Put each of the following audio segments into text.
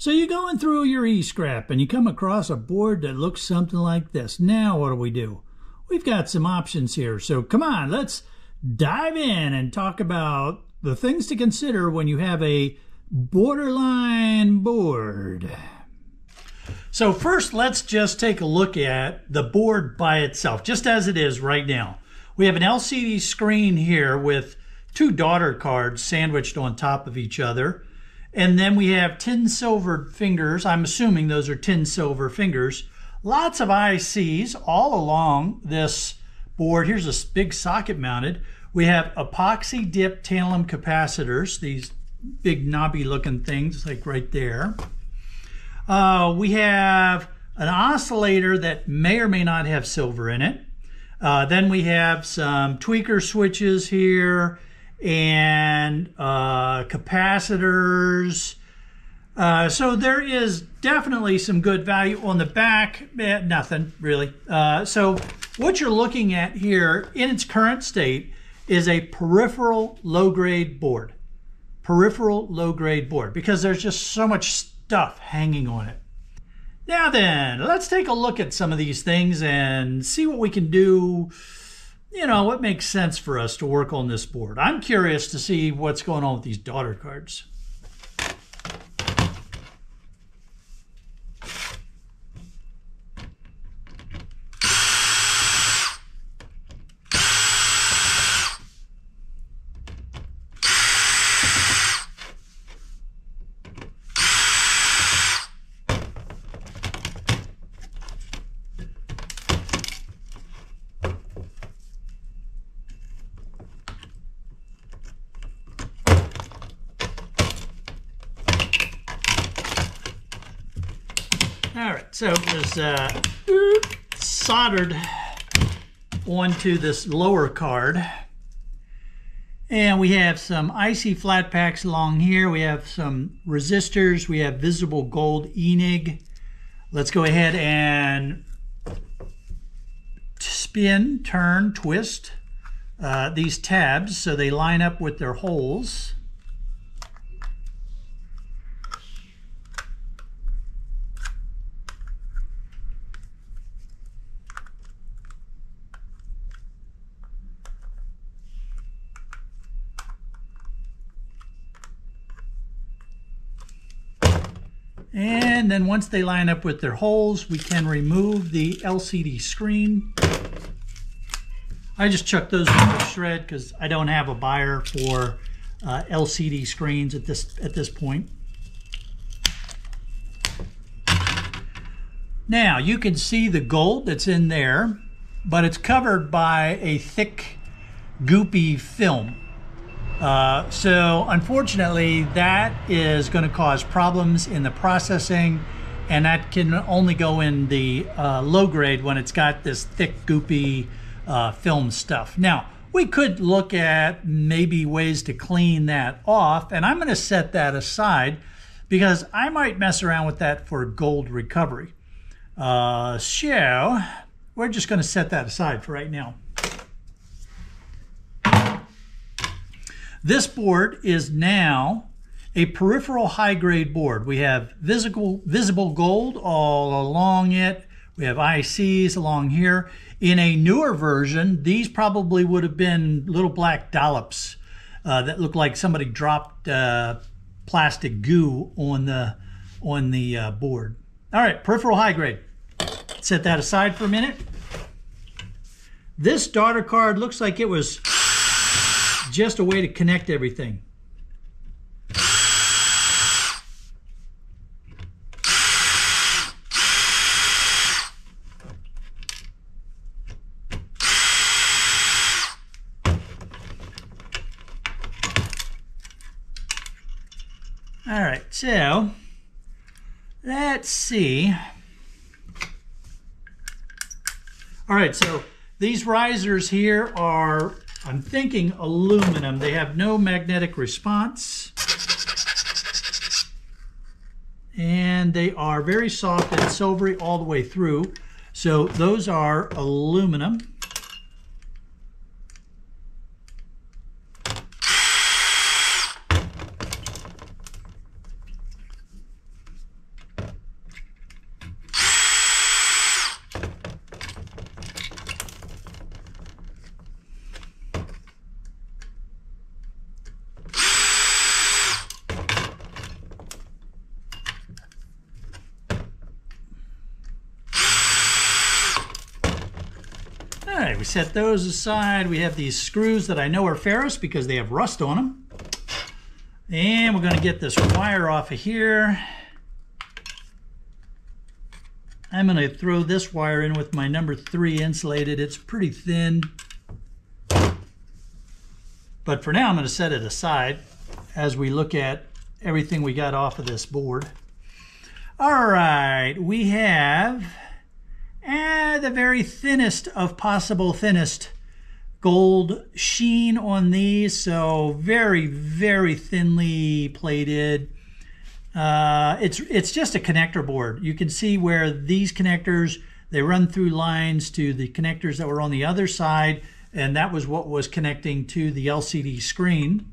So you're going through your e-scrap and you come across a board that looks something like this. Now what do? We've got some options here, so come on, let's dive in and talk about the things to consider when you have a borderline board. So first, let's just take a look at the board by itself, just as it is right now. We have an LCD screen here with two daughter cards sandwiched on top of each other. And then we have 10 silver fingers. I'm assuming those are 10 silver fingers. Lots of ICs all along this board. Here's a big socket mounted. We have epoxy dipped tantalum capacitors, these big knobby looking things like right there. We have an oscillator that may or may not have silver in it. Then we have some tweaker switches here and capacitors. So there is definitely some good value on the back. Nothing really. So what you're looking at here in its current state is a peripheral low-grade board. Peripheral low-grade board, because there's just so much stuff hanging on it. Now then, let's take a look at some of these things and see what we can do. You know, what makes sense for us to work on this board. I'm curious to see what's going on with these daughter cards. All right, so it was soldered onto this lower card. And we have some IC flat packs along here. We have some resistors. We have visible gold ENIG. Let's go ahead and spin, turn, twist these tabs so they line up with their holes. And then once they line up with their holes, we can remove the LCD screen. I just chucked those in the shred because I don't have a buyer for LCD screens at this point. Now you can see the gold that's in there, but it's covered by a thick, goopy film. So unfortunately, that is going to cause problems in the processing, and that can only go in the low grade when it's got this thick, goopy film stuff. Now, we could look at maybe ways to clean that off, and I'm going to set that aside because I might mess around with that for gold recovery. So we're just going to set that aside for right now. This board is now a peripheral high-grade board. We have visible gold all along it. We have ICs along here. In a newer version, these probably would have been little black dollops that look like somebody dropped plastic goo on the board. All right, peripheral high-grade. Set that aside for a minute. This daughter card looks like it was just a way to connect everything. All right, so let's see. All right, so these risers here are, I'm thinking, aluminum. They have no magnetic response. And they are very soft and silvery all the way through. So those are aluminum. right, we set those aside. We have these screws that I know are ferrous because they have rust on them. And we're going to get this wire off of here. I'm going to throw this wire in with my number 3 insulated. It's pretty thin. But for now, I'm going to set it aside as we look at everything we got off of this board. All right, we have the very thinnest of possible thinnest gold sheen on these. So very, very thinly plated. It's just a connector board. You can see where these connectors, they run through lines to the connectors that were on the other side, and that was what was connecting to the LCD screen.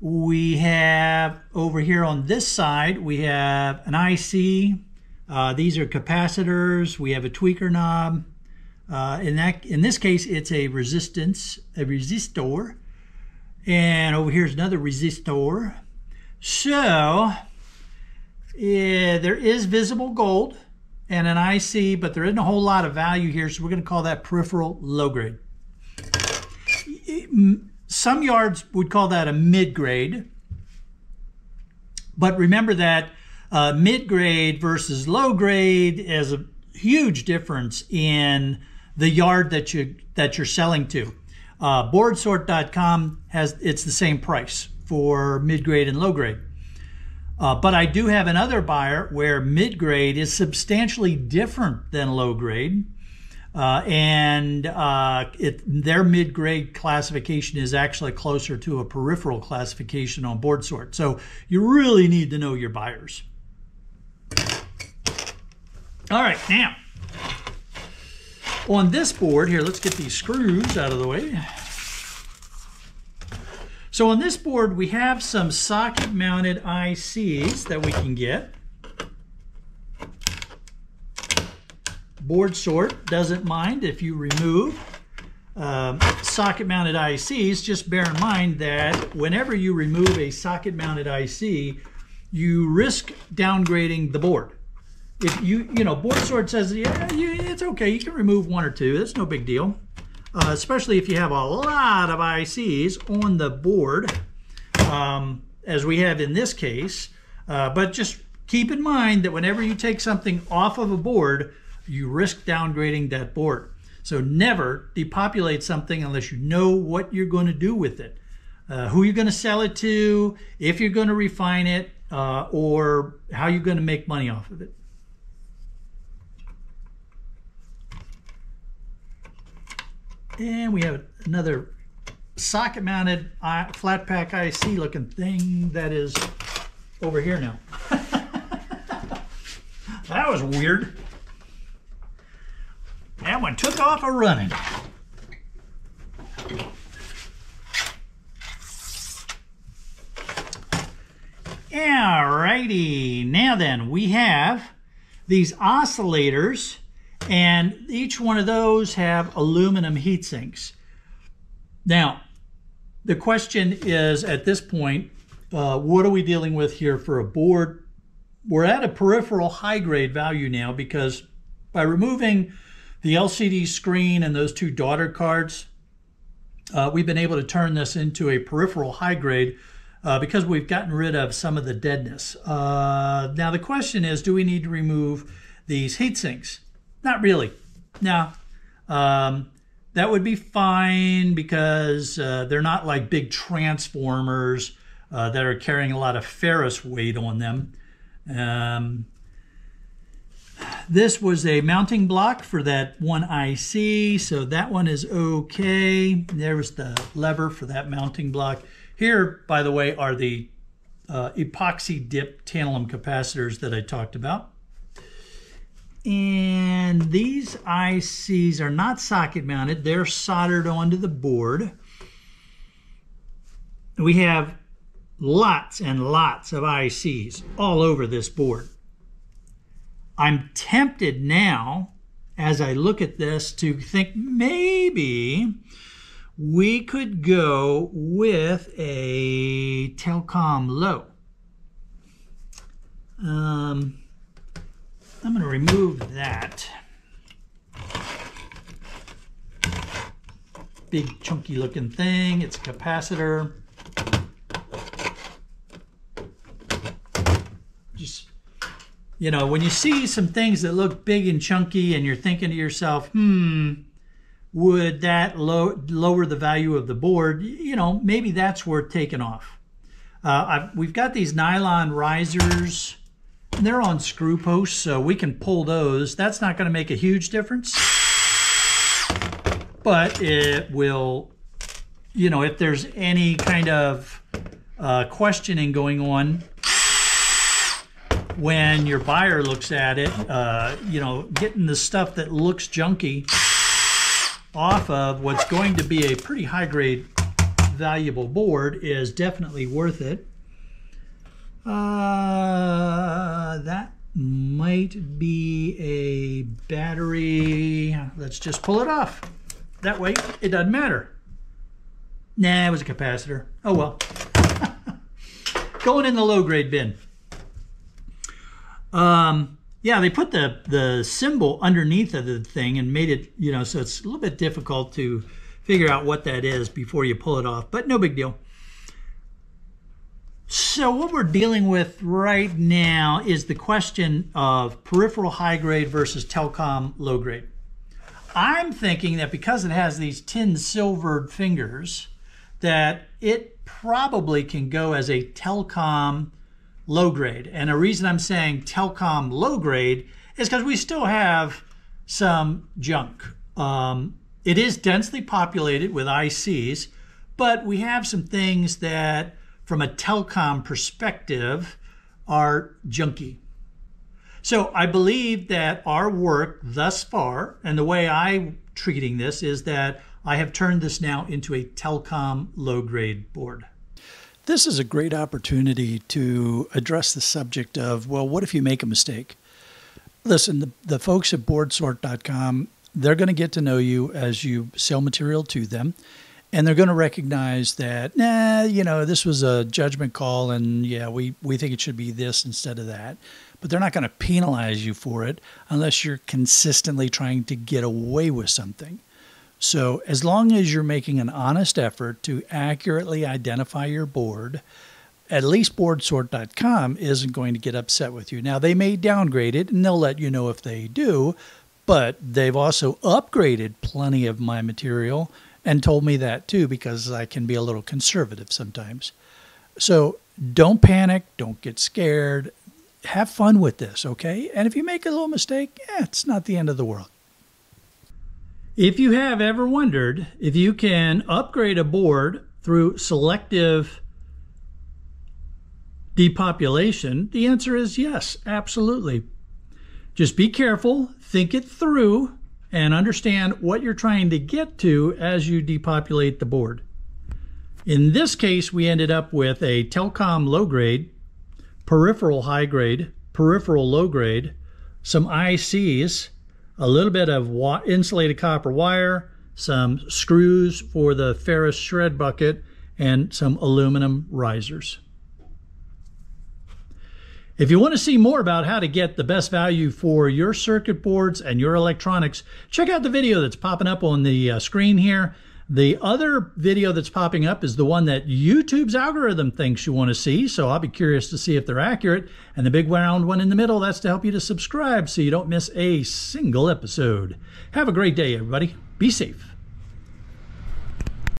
We have over here on this side, we have an IC. These are capacitors. We have a tweaker knob. In this case, it's a resistor. And over here is another resistor. So there is visible gold and an IC, but there isn't a whole lot of value here, so we're going to call that peripheral low grade. Some yards would call that a mid-grade, but remember that mid-grade versus low-grade is a huge difference in the yard that you're selling to. Boardsort.com it's the same price for mid-grade and low-grade. But I do have another buyer where mid-grade is substantially different than low-grade. Their mid-grade classification is actually closer to a peripheral classification on BoardSort. So you really need to know your buyers. All right, now, on this board here, let's get these screws out of the way. So on this board, we have some socket-mounted ICs that we can get. BoardSort doesn't mind if you remove socket-mounted ICs. Just bear in mind that whenever you remove a socket-mounted IC, you risk downgrading the board. If you know, BoardSort says, yeah, it's okay, you can remove one or two, that's no big deal. Especially if you have a lot of ICs on the board, as we have in this case. But just keep in mind that whenever you take something off of a board, you risk downgrading that board. So never depopulate something unless you know what you're going to do with it, who you're going to sell it to, if you're going to refine it, or how you're going to make money off of it. And we have another socket-mounted flat pack IC looking thing that is over here now. That was weird. That one took off a running. Alrighty, now then, we have these oscillators, and each one of those have aluminum heat sinks. Now, the question is at this point, what are we dealing with here for a board? We're at a peripheral high grade value now, because by removing the LCD screen and those two daughter cards, we've been able to turn this into a peripheral high grade because we've gotten rid of some of the deadness. Now the question is, do we need to remove these heat sinks? Not really. Now, that would be fine because they're not like big transformers that are carrying a lot of ferrous weight on them. This was a mounting block for that one IC, so that one is okay. There was the lever for that mounting block. Here, by the way, are the epoxy dipped tantalum capacitors that I talked about. And these ICs are not socket mounted, they're soldered onto the board. We have lots and lots of ICs all over this board. I'm tempted now, as I look at this, to think maybe we could go with a Telcom Low. I'm going to remove that. big chunky looking thing. It's a capacitor. Just, you know, when you see some things that look big and chunky and you're thinking to yourself, would that lower the value of the board? You know, maybe that's worth taking off. We've got these nylon risers, and they're on screw posts, so we can pull those. That's not going to make a huge difference, but it will, you know, if there's any kind of questioning going on when your buyer looks at it, you know, getting the stuff that looks junky off of what's going to be a pretty high-grade valuable board is definitely worth it. That might be a battery. Let's just pull it off. That way it doesn't matter. Nah, it was a capacitor. Oh well. Going in the low-grade bin. Yeah, they put the symbol underneath of the thing and made it, you know, so it's a little bit difficult to figure out what that is before you pull it off, but no big deal. So what we're dealing with right now is the question of peripheral high grade versus telecom low grade. I'm thinking that because it has these tin silvered fingers, that it probably can go as a telecom low grade. And the reason I'm saying telecom low grade is because we still have some junk. It is densely populated with ICs, but we have some things that, from a telecom perspective, are junky. So I believe that our work thus far, and the way I'm treating this, is that I have turned this now into a telecom low-grade board. This is a great opportunity to address the subject of, well, what if you make a mistake? Listen, the folks at boardsort.com, they're going to get to know you as you sell material to them. And they're going to recognize that, nah, you know, this was a judgment call and, yeah, we think it should be this instead of that. But they're not going to penalize you for it unless you're consistently trying to get away with something. So as long as you're making an honest effort to accurately identify your board, at least boardsort.com isn't going to get upset with you. Now, they may downgrade it, and they'll let you know if they do, but they've also upgraded plenty of my material and told me that too, because I can be a little conservative sometimes. So don't panic, don't get scared, have fun with this, okay? And if you make a little mistake, yeah, it's not the end of the world. If you have ever wondered if you can upgrade a board through selective depopulation, the answer is yes, absolutely. Just be careful, think it through, and understand what you're trying to get to as you depopulate the board. In this case, we ended up with a telecom low grade, peripheral high grade, peripheral low grade, some ICs, a little bit of insulated copper wire, some screws for the ferrous shred bucket, and some aluminum risers. If you want to see more about how to get the best value for your circuit boards and your electronics, check out the video that's popping up on the screen here. The other video that's popping up is the one that YouTube's algorithm thinks you want to see, so I'll be curious to see if they're accurate. And the big round one in the middle, that's to help you to subscribe so you don't miss a single episode. Have a great day, everybody. Be safe.